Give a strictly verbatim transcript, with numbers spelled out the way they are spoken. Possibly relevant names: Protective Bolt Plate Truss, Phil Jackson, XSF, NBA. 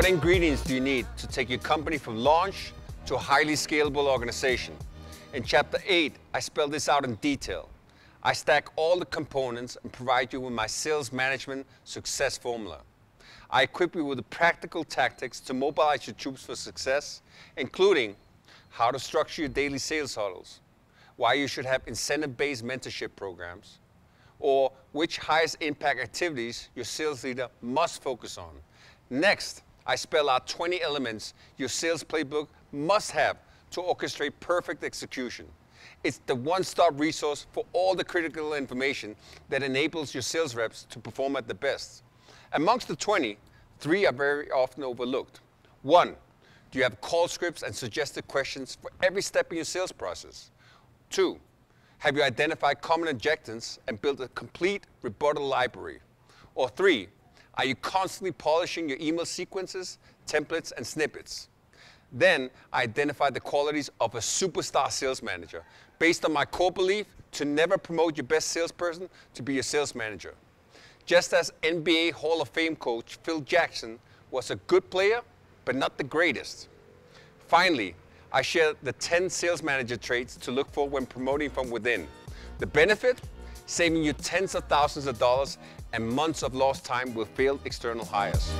What ingredients do you need to take your company from launch to a highly scalable organization? In Chapter eight, I spell this out in detail. I stack all the components and provide you with my sales management success formula. I equip you with the practical tactics to mobilize your troops for success, including how to structure your daily sales huddles, why you should have incentive-based mentorship programs, or which highest impact activities your sales leader must focus on. Next, I spell out twenty elements your sales playbook must have to orchestrate perfect execution. It's the one-stop resource for all the critical information that enables your sales reps to perform at the best. Amongst the twenty, three are very often overlooked. One, do you have call scripts and suggested questions for every step in your sales process? Two, have you identified common objections and built a complete rebuttal library? Or three, are you constantly polishing your email sequences, templates, and snippets? Then I identify the qualities of a superstar sales manager based on my core belief to never promote your best salesperson to be your sales manager. Just as N B A Hall of Fame coach Phil Jackson was a good player, but not the greatest. Finally, I share the ten sales manager traits to look for when promoting from within. The benefit? Saving you tens of thousands of dollars and months of lost time with failed external hires.